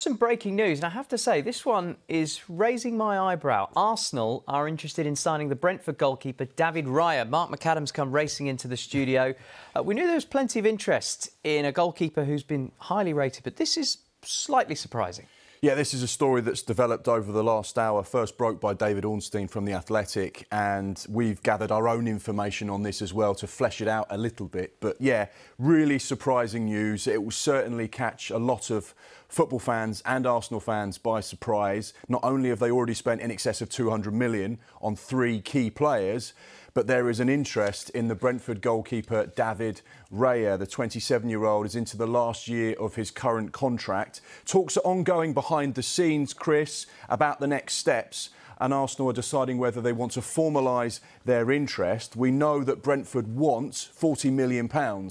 Some breaking news, and I have to say, this one is raising my eyebrow. Arsenal are interested in signing the Brentford goalkeeper David Raya. Mark McAdams come racing into the studio. We knew there was plenty of interest in a goalkeeper who's been highly rated, but this is slightly surprising. Yeah, this is a story that's developed over the last hour, first broke by David Ornstein from The Athletic, and we've gathered our own information on this as well to flesh it out a little bit. But yeah, really surprising news. It will certainly catch a lot of football fans and Arsenal fans by surprise. Not only have they already spent in excess of 200 million on three key players, but there is an interest in the Brentford goalkeeper David Raya. The 27-year-old is into the last year of his current contract. Talks are ongoing behind the scenes, Chris, about the next steps, and Arsenal are deciding whether they want to formalise their interest. We know that Brentford wants £40 million.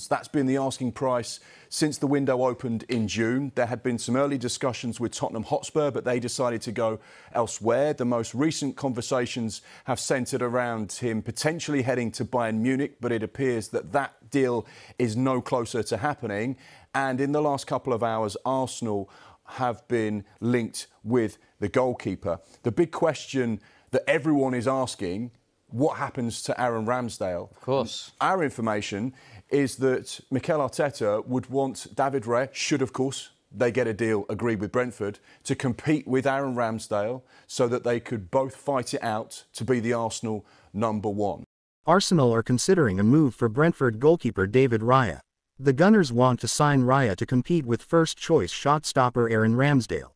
That's been the asking price since the window opened in June. There had been some early discussions with Tottenham Hotspur, but they decided to go elsewhere. The most recent conversations have centred around him potentially heading to Bayern Munich, but it appears that that deal is no closer to happening. And in the last couple of hours, Arsenal have been linked with the goalkeeper. The big question that everyone is asking, what happens to Aaron Ramsdale? Of course. Our information is that Mikel Arteta would want David Raya, should of course they get a deal agreed with Brentford, to compete with Aaron Ramsdale so that they could both fight it out to be the Arsenal #1. Arsenal are considering a move for Brentford goalkeeper David Raya. The Gunners want to sign Raya to compete with first-choice shot-stopper Aaron Ramsdale.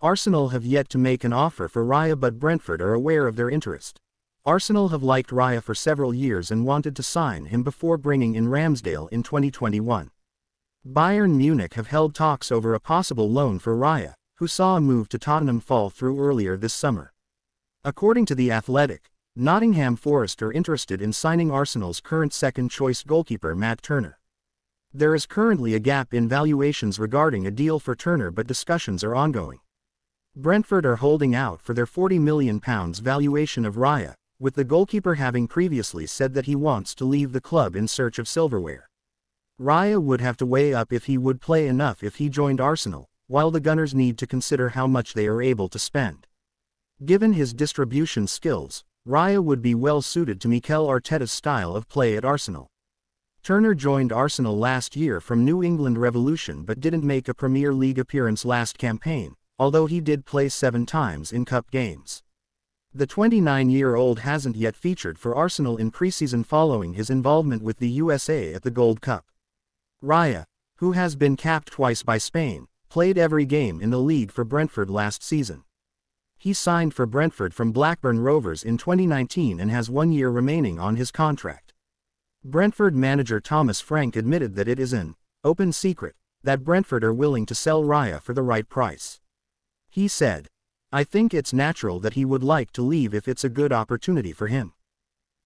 Arsenal have yet to make an offer for Raya, but Brentford are aware of their interest. Arsenal have liked Raya for several years and wanted to sign him before bringing in Ramsdale in 2021. Bayern Munich have held talks over a possible loan for Raya, who saw a move to Tottenham fall through earlier this summer. According to The Athletic, Nottingham Forest are interested in signing Arsenal's current second-choice goalkeeper Matt Turner. There is currently a gap in valuations regarding a deal for Turner, but discussions are ongoing. Brentford are holding out for their £40 million valuation of Raya, with the goalkeeper having previously said that he wants to leave the club in search of silverware. Raya would have to weigh up if he would play enough if he joined Arsenal, while the Gunners need to consider how much they are able to spend. Given his distribution skills, Raya would be well suited to Mikel Arteta's style of play at Arsenal. Turner joined Arsenal last year from New England Revolution but didn't make a Premier League appearance last campaign, although he did play 7 times in cup games. The 29-year-old hasn't yet featured for Arsenal in pre-season following his involvement with the USA at the Gold Cup. Raya, who has been capped twice by Spain, played every game in the league for Brentford last season. He signed for Brentford from Blackburn Rovers in 2019 and has 1 year remaining on his contract. Brentford manager Thomas Frank admitted that it is an open secret that Brentford are willing to sell Raya for the right price. He said, "I think it's natural that he would like to leave if it's a good opportunity for him.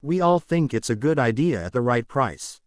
We all think it's a good idea at the right price."